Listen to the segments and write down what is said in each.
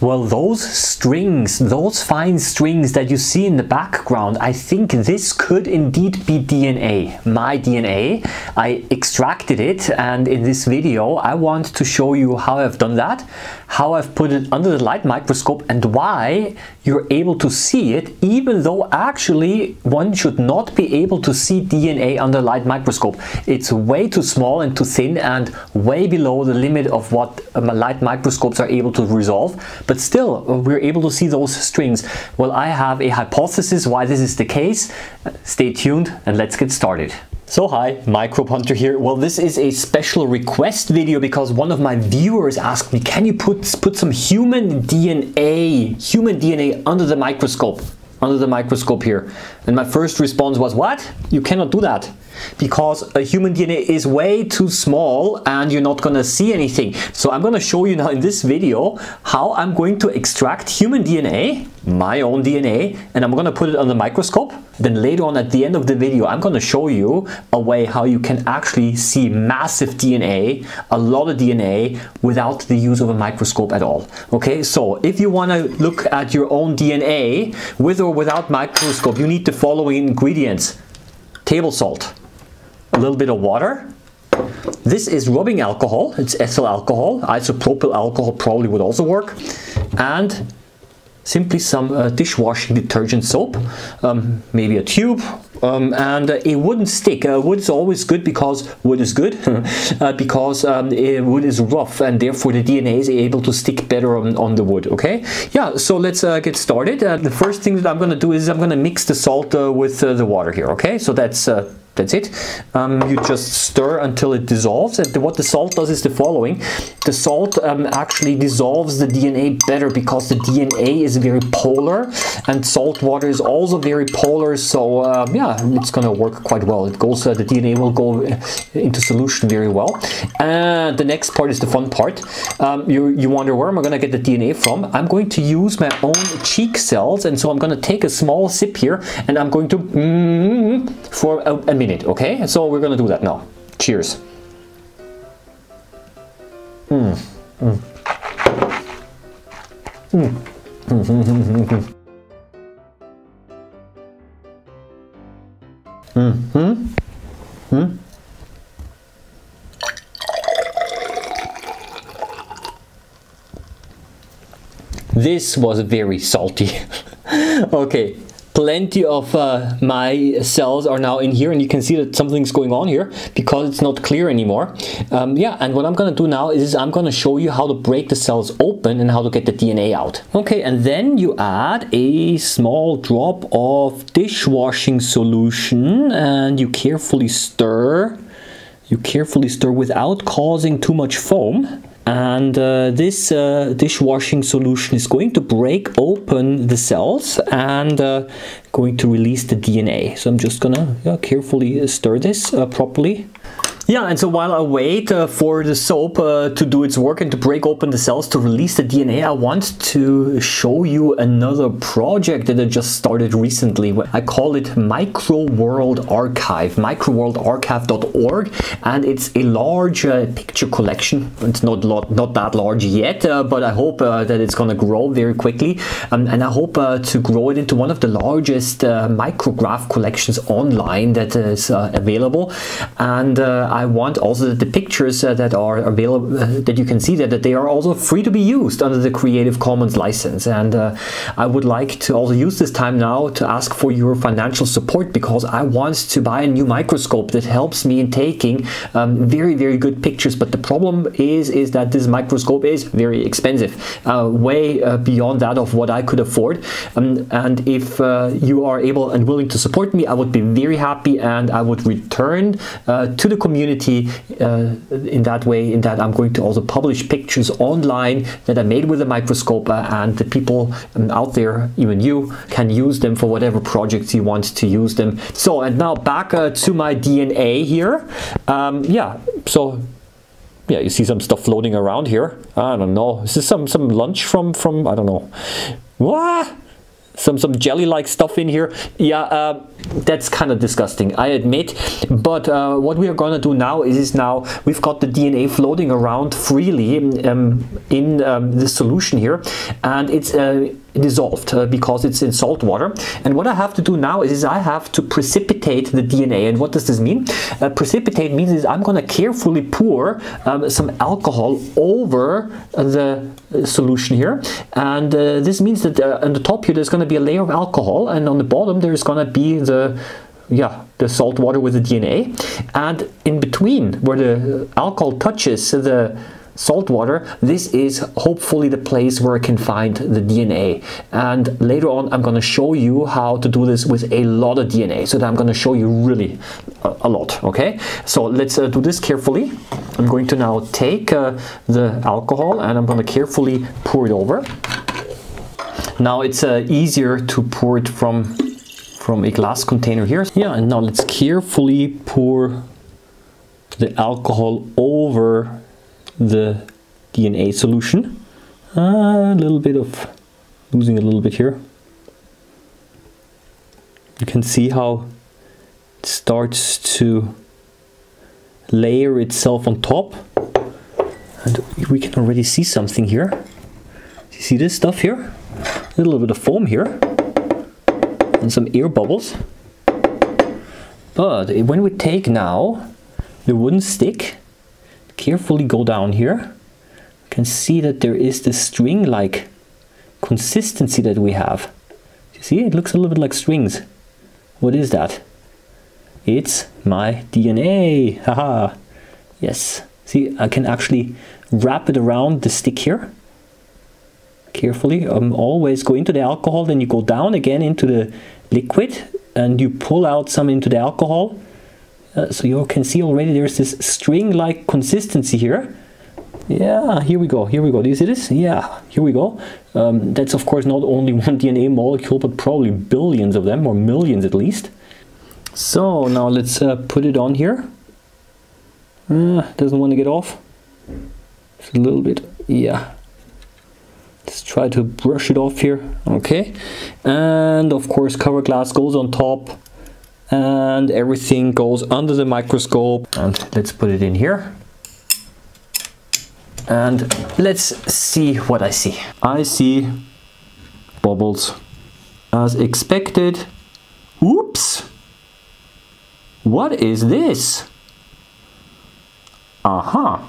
Well, those strings, those fine strings that you see in the background, I think this could indeed be DNA, my DNA. I extracted it, and in this video I want to show you how I've done that, how I've put it under the light microscope, and why you're able to see it, even though actually one should not be able to see DNA under light microscope. It's way too small and too thin and way below the limit of what light microscopes are able to resolve. But still, we're able to see those strings. Well, I have a hypothesis why this is the case. Stay tuned and let's get started. So hi, MicrobeHunter here. Well, this is a special request video because one of my viewers asked me, can you put some human DNA under the microscope? Under the microscope here. And my first response was, what? You cannot do that because a human DNA is way too small and you're not gonna see anything. So I'm gonna show you now in this video how I'm going to extract human DNA, my own DNA, and I'm gonna put it on the microscope. Then later on at the end of the video, I'm gonna show you a way how you can actually see massive DNA, a lot of DNA, without the use of a microscope at all. Okay, so if you wanna look at your own DNA with or without microscope, you need the following ingredients. Table salt, a little bit of water. This is rubbing alcohol, it's ethyl alcohol. Isopropyl alcohol probably would also work. And simply some dishwashing detergent soap, maybe a tube, and a wooden stick. Wood is always good because wood is good, because wood is rough and therefore the DNA is able to stick better on the wood, okay? Yeah, so let's get started. The first thing that I'm gonna do is I'm gonna mix the salt with the water here, okay? So that's it. You just stir until it dissolves, and what the salt does is the following. The salt actually dissolves the DNA better because the DNA is very polar and salt water is also very polar, so yeah, it's gonna work quite well. It goes, the DNA will go into solution very well. And the next part is the fun part. You wonder, where am I gonna get the DNA from? I'm going to use my own cheek cells, and so I'm gonna take a small sip here and I'm going to for a minute. Okay, so we're gonna do that now. Cheers. This was very salty. Okay. Plenty of my cells are now in here, and you can see that something's going on here because it's not clear anymore. Yeah, and what I'm gonna do now is I'm gonna show you how to break the cells open and how to get the DNA out. Okay, and then you add a small drop of dishwashing solution and you carefully stir. You carefully stir without causing too much foam. And this dishwashing solution is going to break open the cells and going to release the DNA. So I'm just gonna carefully stir this properly. Yeah, and so while I wait for the soap to do its work and to break open the cells to release the DNA, I want to show you another project that I just started recently. I call it Microworld Archive, microworldarchive.org, and it's a large picture collection. It's not that large yet, but I hope that it's gonna grow very quickly, and I hope to grow it into one of the largest micrograph collections online that is available. And I want also that the pictures that are available, that you can see that they are also free to be used under the Creative Commons license. And I would like to also use this time now to ask for your financial support, because I want to buy a new microscope that helps me in taking very, very good pictures. But the problem is that this microscope is very expensive, way beyond that of what I could afford. And if you are able and willing to support me, I would be very happy, and I would return to the community in that way, in that I'm going to also publish pictures online that I made with a microscope, and the people out there, even you, can use them for whatever projects you want to use them. So, and now back to my DNA here. Yeah, so yeah, you see some stuff floating around here. I don't know, is this some lunch from I don't know. What? some jelly-like stuff in here. Yeah, that's kind of disgusting, I admit. But what we are gonna do now is now we've got the DNA floating around freely in this solution here, and it's dissolved because it's in salt water. And what I have to do now is I have to precipitate the DNA. And what does this mean? Precipitate means is I'm gonna carefully pour some alcohol over the solution here, and this means that on the top here there's gonna be a layer of alcohol, and on the bottom there's gonna be the the salt water with the DNA, and in between where the alcohol touches the salt water, this is hopefully the place where I can find the DNA. And later on I'm going to show you how to do this with a lot of DNA, so that I'm going to show you really a lot. Okay, so let's do this carefully. I'm going to now take the alcohol and I'm going to carefully pour it over. Now it's easier to pour it from a glass container here. Yeah, and now let's carefully pour the alcohol over the DNA solution. A little bit of losing a little bit here. You can see how it starts to layer itself on top, and we can already see something here. You see this stuff here? A little bit of foam here and some air bubbles. But when we take now the wooden stick, carefully go down here, you can see that there is this string-like consistency that we have. You see, it looks a little bit like strings. What is that? It's my DNA, haha. Yes, see, I can actually wrap it around the stick here. Carefully, always go into the alcohol, then you go down again into the liquid and you pull out some into the alcohol. So you can see already there's this string-like consistency here. Yeah, here we go, here we go. Do you see this? Yeah, here we go. That's of course not only one DNA molecule, but probably billions of them, or millions at least. So now let's put it on here. Doesn't want to get off. Just a little bit, yeah. Let's try to brush it off here, okay. And of course cover glass goes on top, and everything goes under the microscope. And let's put it in here and let's see what I see. I see bubbles as expected. Oops, what is this? Aha.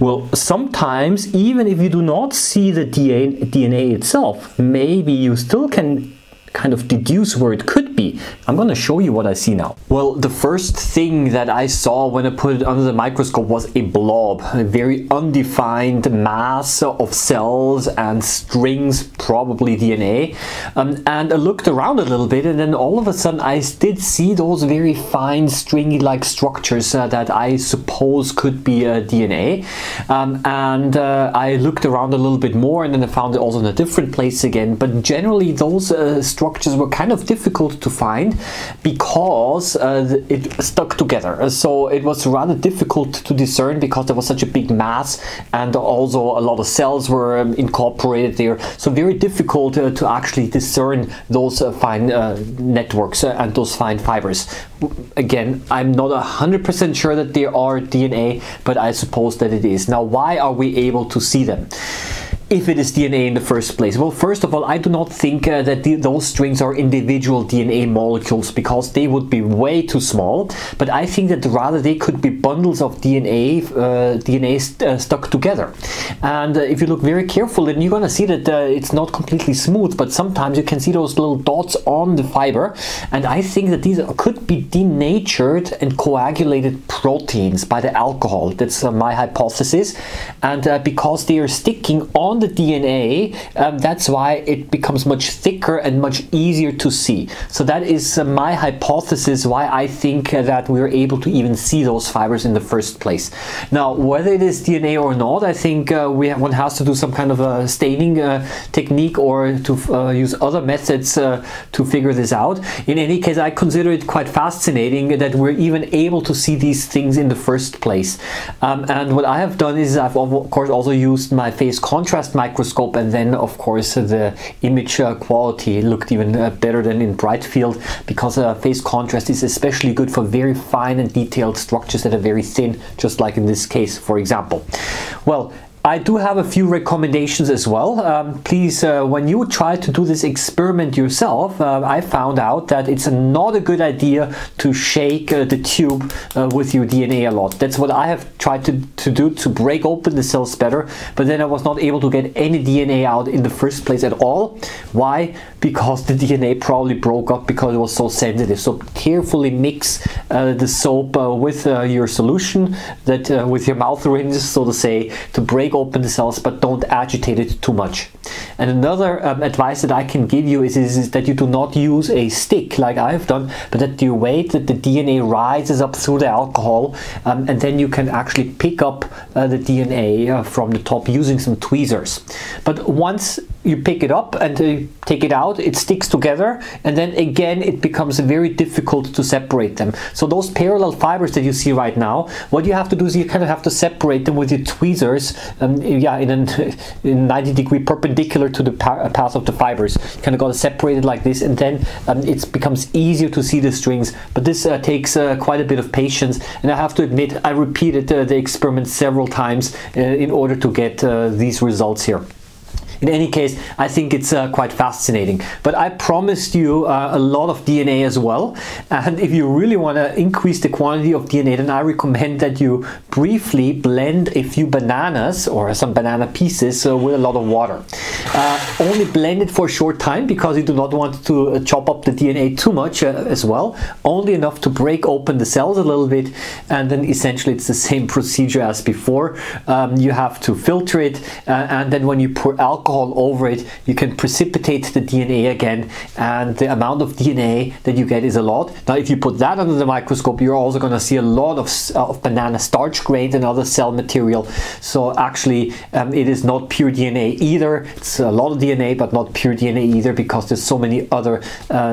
Well, sometimes even if you do not see the DNA itself, maybe you still can kind of deduce where it could be. I'm gonna show you what I see now. Well, the first thing that I saw when I put it under the microscope was a blob, a very undefined mass of cells and strings, probably DNA. And I looked around a little bit, and then all of a sudden I did see those very fine stringy-like structures that I suppose could be DNA. I looked around a little bit more, and then I found it also in a different place again. But generally those structures were kind of difficult to find because it stuck together, so it was rather difficult to discern because there was such a big mass, and also a lot of cells were incorporated there, so very difficult to actually discern those fine networks and those fine fibers. Again, I'm not 100% sure that they are DNA, but I suppose that it is. Now, why are we able to see them if it is DNA in the first place? Well, first of all, I do not think that those strings are individual DNA molecules, because they would be way too small, but I think that rather they could be bundles of DNA, stuck together. And if you look very carefully, then you're going to see that it's not completely smooth, but sometimes you can see those little dots on the fiber, and I think that these could be denatured and coagulated proteins by the alcohol. That's my hypothesis. And because they are sticking on the DNA, that's why it becomes much thicker and much easier to see. So that is my hypothesis why I think that we're able to even see those fibers in the first place. Now, whether it is DNA or not, I think one has to do some kind of a staining technique, or to use other methods to figure this out. In any case, I consider it quite fascinating that we're even able to see these things in the first place. And what I have done is I've of course also used my phase contrast contrast microscope, and then of course the image quality looked even better than in bright field, because phase contrast is especially good for very fine and detailed structures that are very thin, just like in this case, for example. Well, I do have a few recommendations as well. Please, when you try to do this experiment yourself, I found out that it's not a good idea to shake the tube with your DNA a lot. That's what I have tried to do to break open the cells better, but then I was not able to get any DNA out in the first place at all. Why? Because the DNA probably broke up because it was so sensitive. So carefully mix the soap with your solution, that with your mouth rinse, so to say, to break open the cells, but don't agitate it too much. And another advice that I can give you is that you do not use a stick like I've done, but that you wait that the DNA rises up through the alcohol, and then you can actually pick up the DNA from the top using some tweezers. But once you pick it up and take it out, it sticks together, and then again it becomes very difficult to separate them. So those parallel fibers that you see right now, what you have to do is you kind of have to separate them with your tweezers, yeah, in 90 degree perpendicular to the path of the fibers. You kind of got to separate it like this, and then it becomes easier to see the strings. But this takes quite a bit of patience, and I have to admit I repeated the experiment several times in order to get these results here. In any case, I think it's quite fascinating. But I promised you a lot of DNA as well. And if you really want to increase the quantity of DNA, then I recommend that you briefly blend a few bananas or some banana pieces with a lot of water. Only blend it for a short time, because you do not want to chop up the DNA too much as well. Only enough to break open the cells a little bit. And then essentially it's the same procedure as before. You have to filter it, and then when you pour alcohol over it, you can precipitate the DNA again, and the amount of DNA that you get is a lot. Now if you put that under the microscope, you're also going to see a lot of banana starch grains and other cell material. So actually it is not pure DNA either. It's a lot of DNA, but not pure DNA either, because there's so many other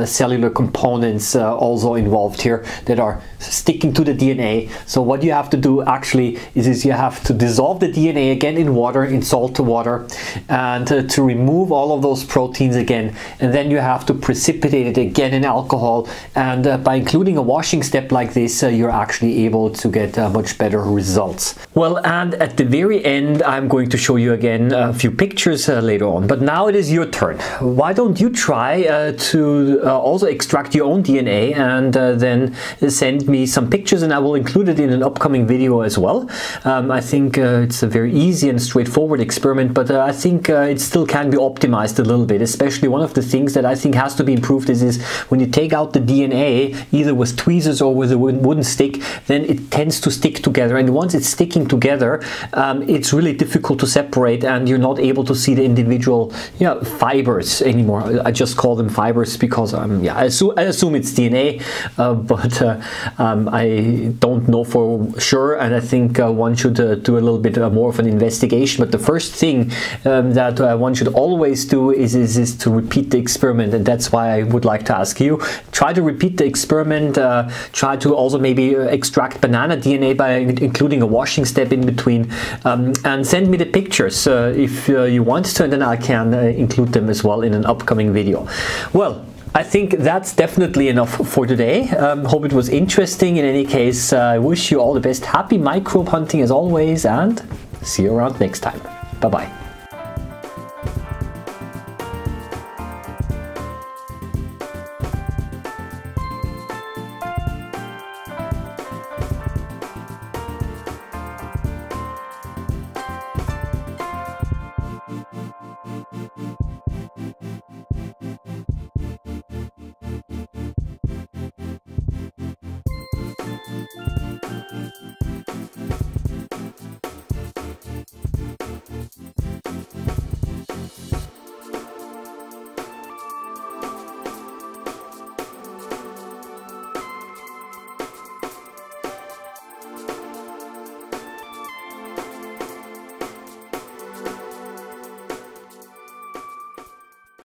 cellular components also involved here that are sticking to the DNA. So what you have to do actually is you have to dissolve the DNA again in water, in salt water, and to remove all of those proteins again, and then you have to precipitate it again in alcohol. And by including a washing step like this, you're actually able to get much better results. Well, and at the very end, I'm going to show you again a few pictures later on, but now it is your turn. Why don't you try to also extract your own DNA, and then send me some pictures, and I will include it in an upcoming video as well. I think it's a very easy and straightforward experiment, but I think it still can be optimized a little bit. Especially one of the things that I think has to be improved is when you take out the DNA, either with tweezers or with a wooden stick, then it tends to stick together. And once it's sticking together, it's really difficult to separate, and you're not able to see the individual, you know, fibers anymore. I just call them fibers because yeah, I assume it's DNA, but I don't know for sure, and I think one should do a little bit more of an investigation. But the first thing that one should always do is to repeat the experiment, and that's why I would like to ask you, try to repeat the experiment, try to also maybe extract banana DNA by including a washing step in between, and send me the pictures if you want to, and then I can include them as well in an upcoming video. Well, I think that's definitely enough for today. Hope it was interesting. In any case, I wish you all the best. Happy microbe hunting as always, and see you around next time. Bye-bye.